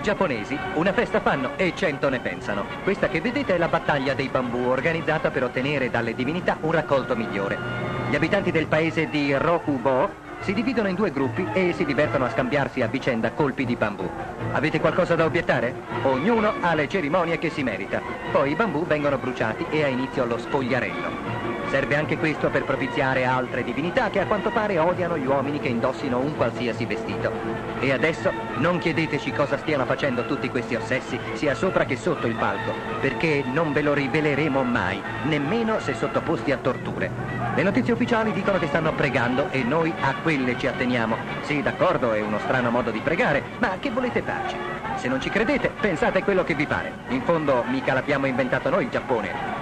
I giapponesi una festa fanno e 100 ne pensano. Questa che vedete è la battaglia dei bambù, organizzata per ottenere dalle divinità un raccolto migliore. Gli abitanti del paese di Rokubo si dividono in due gruppi e si divertono a scambiarsi a vicenda colpi di bambù. Avete qualcosa da obiettare? Ognuno ha le cerimonie che si merita. Poi i bambù vengono bruciati e ha inizio lo spogliarello. Serve anche questo per propiziare altre divinità che a quanto pare odiano gli uomini che indossino un qualsiasi vestito. E adesso non chiedeteci cosa stiano facendo tutti questi ossessi, sia sopra che sotto il palco, perché non ve lo riveleremo mai, nemmeno se sottoposti a torture. Le notizie ufficiali dicono che stanno pregando e noi a quelle ci atteniamo. Sì, d'accordo, è uno strano modo di pregare, ma che volete farci? Se non ci credete, pensate quello che vi pare. In fondo mica l'abbiamo inventato noi il Giappone.